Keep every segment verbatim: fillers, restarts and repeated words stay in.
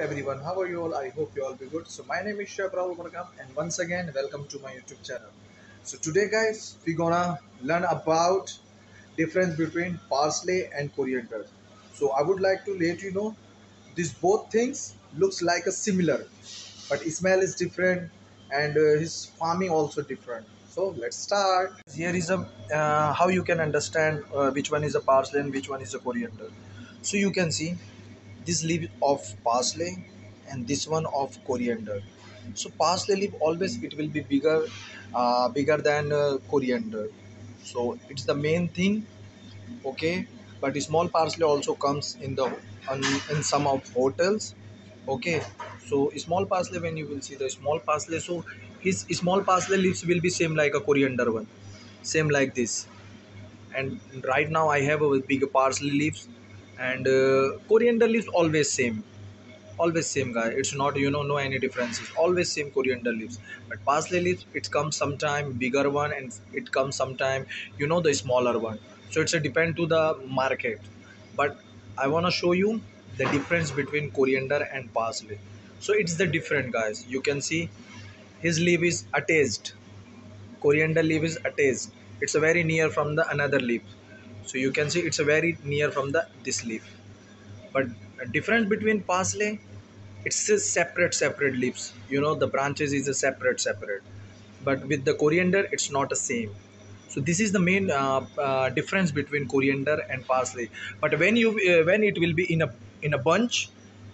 everyone, how are you all? I hope you all be good. So my name is Shah Rahul Bargam, and once again welcome to my YouTube channel. So today guys, we gonna learn about difference between parsley and coriander. So I would like to let you know, these both things looks like a similar, but smell is different and uh, his farming also different. So let's start. Here is a uh, how you can understand uh, which one is a parsley and which one is a coriander. So you can see this leaf of parsley and this one of coriander. So parsley leaf always it will be bigger uh, bigger than uh, coriander. So it's the main thing, okay. But small parsley also comes in the on, in some of hotels, okay. So small parsley, when you will see the small parsley, so his small parsley leaves will be same like a coriander one, same like this. And right now I have a big parsley leaves, and uh, coriander leaves always same, always same guy. It's not, you know, no any differences, always same coriander leaves. But parsley leaves, it comes sometime bigger one and it comes sometime, you know, the smaller one. So it's a depend to the market. But I want to show you the difference between coriander and parsley. So it's the different guys. You can see his leaf is attached, coriander leaf is attached. It's a very near from the another leaf. So you can see it's a very near from the this leaf. But difference between parsley, it's a separate separate leaves. You know, the branches is a separate separate. But with the coriander, it's not the same. So this is the main uh, uh, difference between coriander and parsley. But when you uh, when it will be in a in a bunch,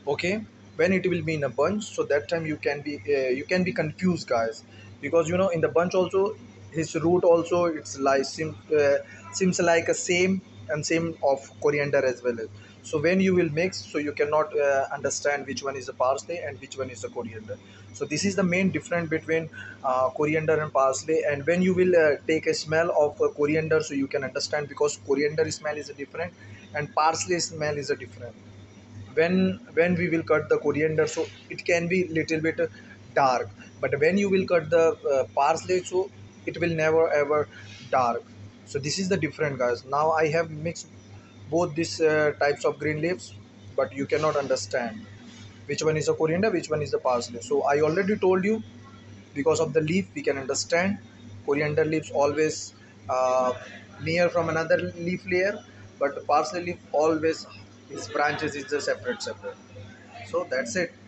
okay. When it will be in a bunch, so that time you can be uh, you can be confused guys, because you know in the bunch also his root also it's like seems uh, seems like a same and same of coriander as well. So when you will mix, so you cannot uh, understand which one is the parsley and which one is the coriander. So this is the main difference between uh, coriander and parsley. And when you will uh, take a smell of uh, coriander, so you can understand, because coriander smell is a different and parsley smell is a different. When when we will cut the coriander, so it can be little bit dark. But when you will cut the uh, parsley, so it will never ever dark. So this is the different guys. Now I have mixed both these uh, types of green leaves, but you cannot understand which one is the coriander, which one is the parsley. So I already told you, because of the leaf we can understand coriander leaves always uh, near from another leaf layer, but the parsley leaf always its branches is just separate separate. So that's it.